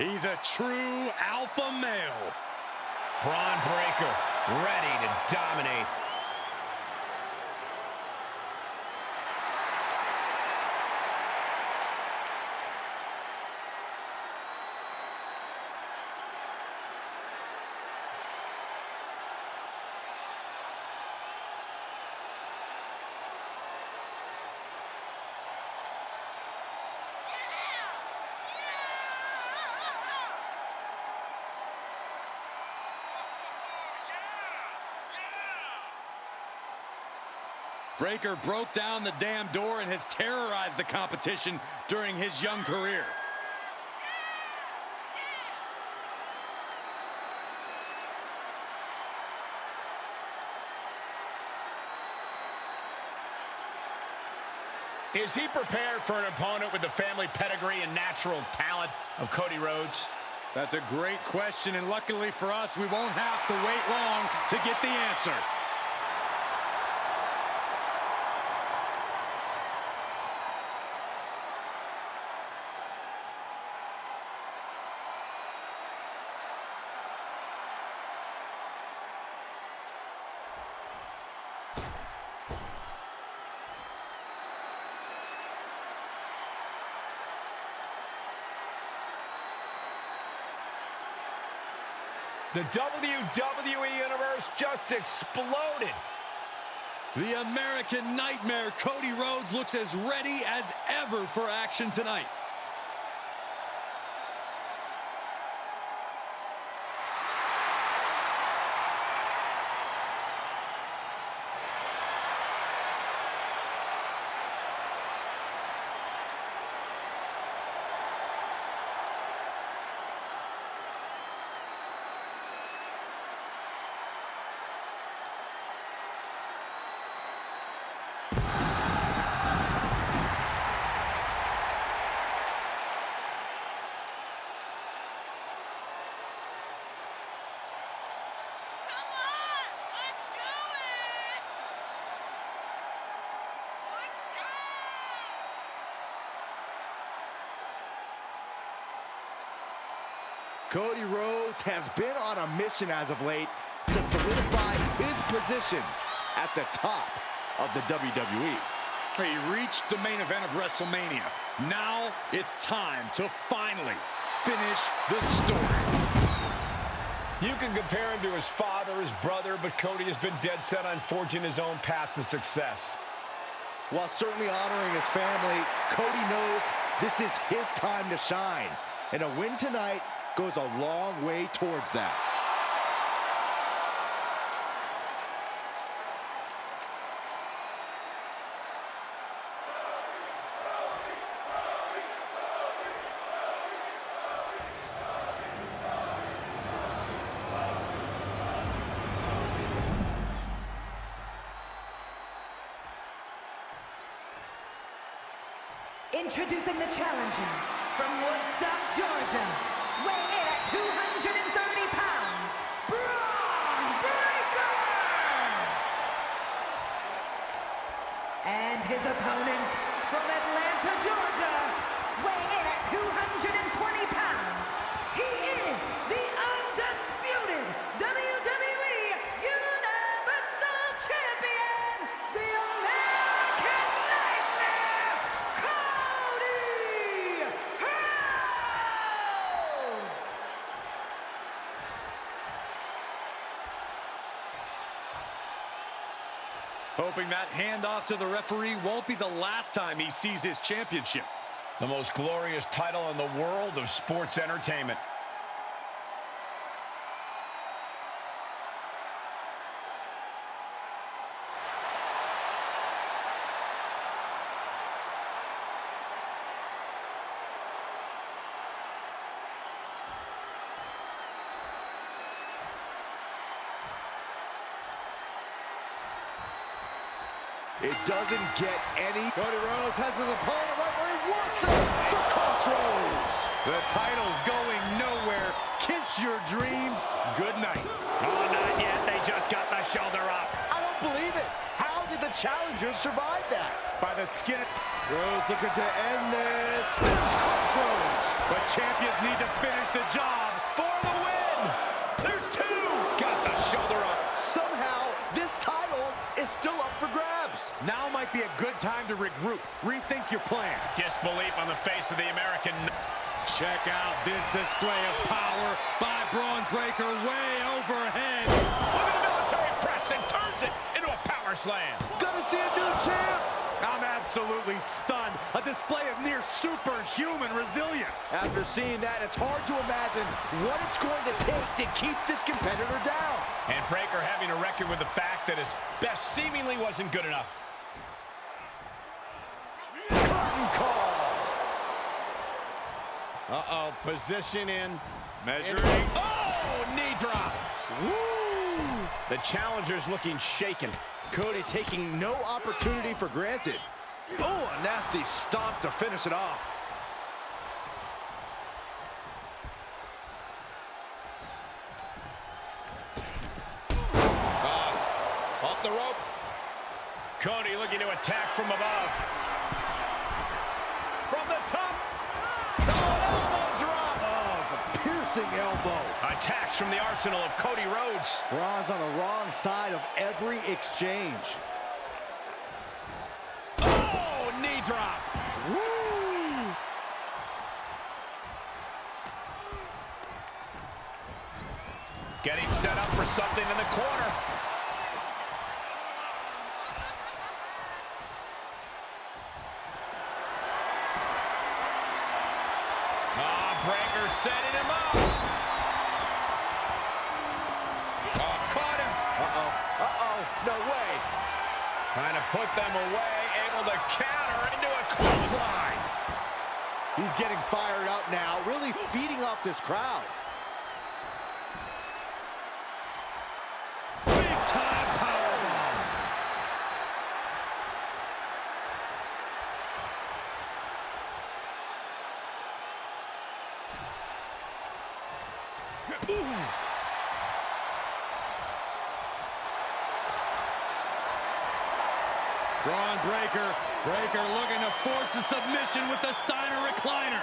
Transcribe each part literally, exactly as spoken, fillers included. He's a true alpha male. Bron Breakker, ready to dominate. Breakker broke down the damn door and has terrorized the competition during his young career. Is he prepared for an opponent with the family pedigree and natural talent of Cody Rhodes? That's a great question, and luckily for us, we won't have to wait long to get the answer. The W W E Universe just exploded. The American Nightmare, Cody Rhodes, looks as ready as ever for action tonight. Cody Rhodes has been on a mission as of late to solidify his position at the top of the W W E. He reached the main event of WrestleMania. Now it's time to finally finish this story. You can compare him to his father, his brother, but Cody has been dead set on forging his own path to success. While certainly honoring his family, Cody knows this is his time to shine, and a win tonight goes a long way towards that. Introducing the challenger from Woodstock, Georgia, weighing in at two hundred thirty pounds, Bron Breakker! And his opponent from Atlanta, Georgia, weighing in at two hundred twenty pounds, he is the undisputed W W E Universal Champion, the American Nightmare, Cody Rhodes! Hoping that handoff to the referee won't be the last time he sees his championship. The most glorious title in the world of sports entertainment. It doesn't get any. Cody Rhodes has his opponent right where he wants it for Crossroads. The title's going nowhere. Kiss your dreams. Good night. Oh, not yet. They just got the shoulder up. I don't believe it. How did did the challenger survive that? By the skin. Rhodes looking to end this. There's Crossroads. But champions need to finish the job for the win. There's two. Got the shoulder up. Somehow, this title is still up for grabs. Now might be a good time to regroup. Rethink your plan. Disbelief on the face of the American. Check out this display of power by Bron Breakker way overhead. Look at the military press and turns it into a power slam. Gonna see a new champ. I'm absolutely stunned. A display of near superhuman resilience. After seeing that, it's hard to imagine what it's going to take to keep this competitor down. And Breakker having to reckon with the fact that his best seemingly wasn't good enough. Curtain call. Uh-oh, position in. Measuring. In. Oh, knee drop. Woo! The challenger's looking shaken. Cody taking no opportunity for granted. Oh, a nasty stomp to finish it off. Uh, off the rope. Cody looking to attack from above. From the top. Elbow. Attacks from the arsenal of Cody Rhodes. Bron's on the wrong side of every exchange. Oh, knee drop. Woo! Getting set up for something in the corner. Breakker setting him up. Oh, caught him. Uh-oh. Uh-oh. No way. Trying to put them away. Able to counter into a clothesline. He's getting fired up now. Really feeding off this crowd. Big time powerbomb. Ooh. Bron Breakker. Breakker looking to force a submission with the Steiner recliner.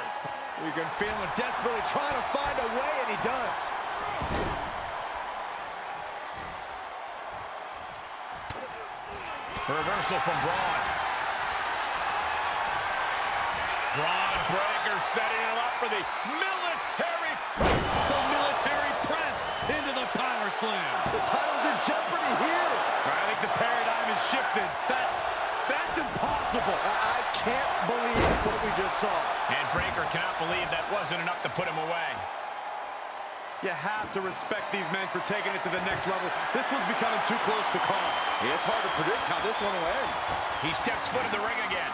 You can feel him desperately trying to find a way, and he does. A reversal from Bron. Bron Breakker setting him up for the military. Slam. The title's in jeopardy here. I think the paradigm has shifted. That's that's impossible. I, I can't believe what we just saw. And Breakker cannot believe that wasn't enough to put him away. You have to respect these men for taking it to the next level. This one's becoming too close to call. Yeah, it's hard to predict how this one will end. He steps foot in the ring again.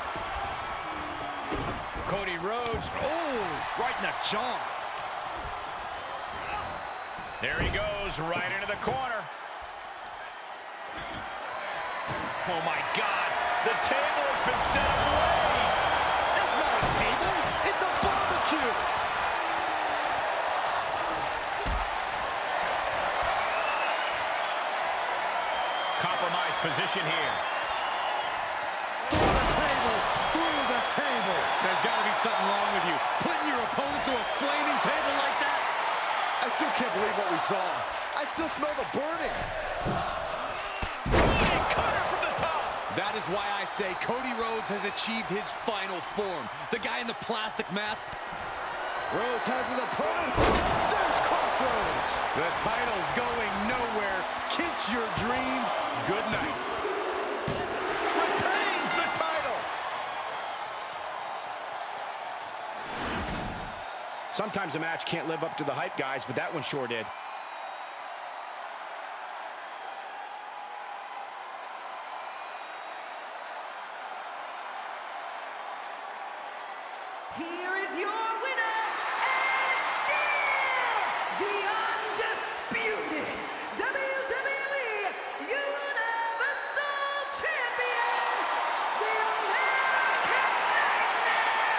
Cody Rhodes. Oh, right in the jaw. There he goes, right into the corner. Oh, my God. The table has been set ablaze. That's not a table. It's a barbecue. Compromised position here. Through the table. Through the table. There's got to be something wrong with you. Putting your opponent through a flaming table like that. I still can't believe what we saw. I still smell the burning. Big cutter from the top. That is why I say Cody Rhodes has achieved his final form. The guy in the plastic mask. Rhodes has his opponent. There's Crossroads. The title's going nowhere. Kiss your dreams. Good night. Retains the title. Sometimes a match can't live up to the hype, guys, but that one sure did. Here is your